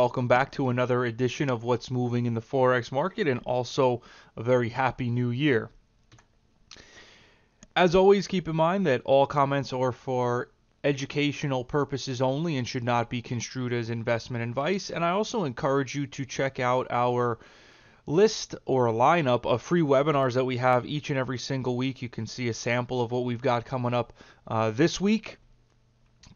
welcome back to another edition of What's Moving in the Forex Market, and also a very happy new year. As always, keep in mind that all comments are for educational purposes only and should not be construed as investment advice. And I also encourage you to check out our list or lineup of free webinars that we have each and every single week. You can see a sample of what we've got coming up this week.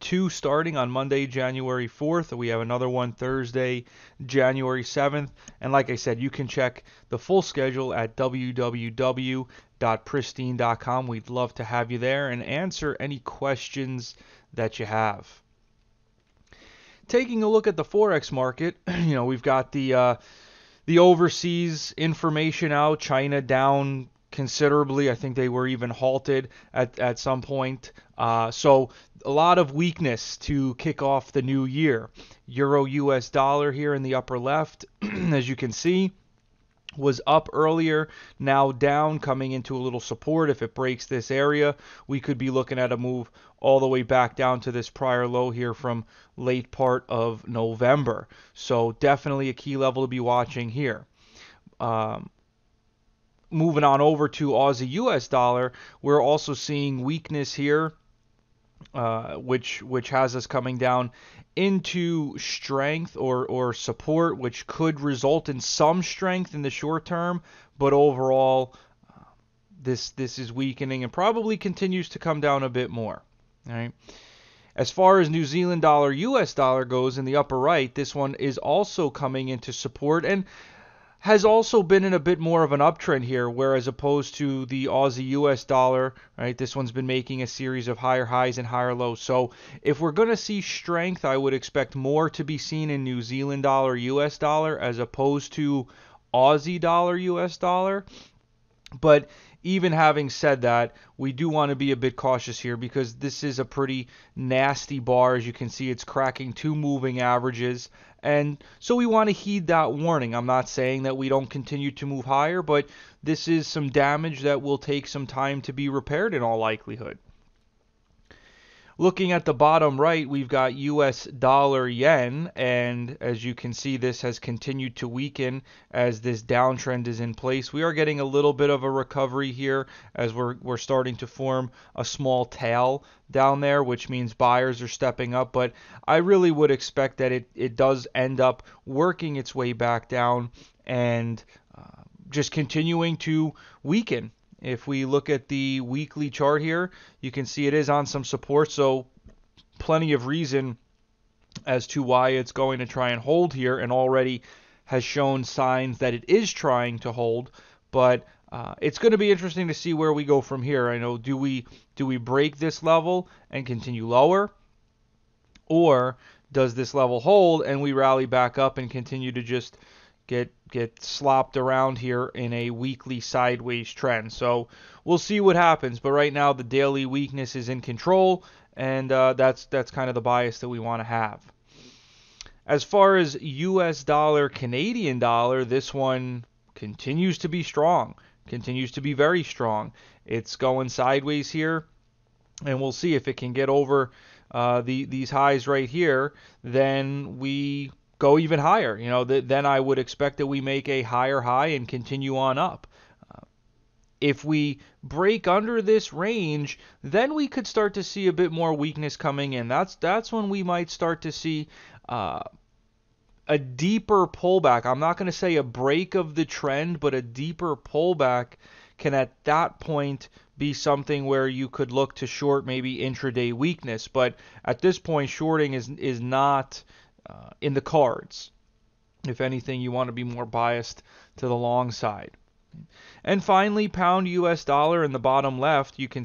Two starting on Monday, January 4th. We have another one Thursday, January 7th. And like I said, you can check the full schedule at www.pristine.com. We'd love to have you there and answer any questions that you have. Taking a look at the Forex market, we've got the overseas information out. China down considerably. I think they were even halted at some point. So a lot of weakness to kick off the new year. Euro US dollar here in the upper left, as you can see, was up earlier, now down, coming into a little support. If it breaks this area, we could be looking at a move all the way back down to this prior low here from late part of November. So definitely a key level to be watching here. Moving on over to Aussie US dollar, we're also seeing weakness here, which has us coming down into strength or support, which could result in some strength in the short term, but overall this is weakening and probably continues to come down a bit more. All right. As far as New Zealand dollar US dollar goes in the upper right, this one is also coming into support and has also been in a bit more of an uptrend here, whereas opposed to the Aussie US dollar, right, this one's been making a series of higher highs and higher lows. So if we're going to see strength, I would expect more to be seen in New Zealand dollar US dollar as opposed to Aussie dollar US dollar. But even having said that, we do want to be a bit cautious here because this is a pretty nasty bar. As you can see, it's cracking two moving averages. And so we want to heed that warning. I'm not saying that we don't continue to move higher, but this is some damage that will take some time to be repaired in all likelihood. Looking at the bottom right, we've got US dollar yen, and as you can see, this has continued to weaken as this downtrend is in place. We are getting a little bit of a recovery here as we're starting to form a small tail down there, which means buyers are stepping up, but I really would expect that it does end up working its way back down and just continuing to weaken. If we look at the weekly chart here, you can see it is on some support, so plenty of reason as to why it's going to try and hold here, and already has shown signs that it is trying to hold. But it's going to be interesting to see where we go from here. I know, do we break this level and continue lower, or does this level hold and we rally back up and continue to just get slopped around here in a weekly sideways trend? So we'll see what happens, but right now the daily weakness is in control, and that's kind of the bias that we want to have. As far as US dollar Canadian dollar, this one continues to be strong, continues to be very strong. It's going sideways here, and we'll see if it can get over these highs right here. Then we go even higher. Then I would expect that we make a higher high and continue on up. If we break under this range, then we could start to see a bit more weakness coming in. That's when we might start to see a deeper pullback. I'm not going to say a break of the trend, but a deeper pullback can at that point be something where you could look to short maybe intraday weakness. But at this point, shorting is not in the cards. If anything, you want to be more biased to the long side. And finally, pound US dollar in the bottom left, you can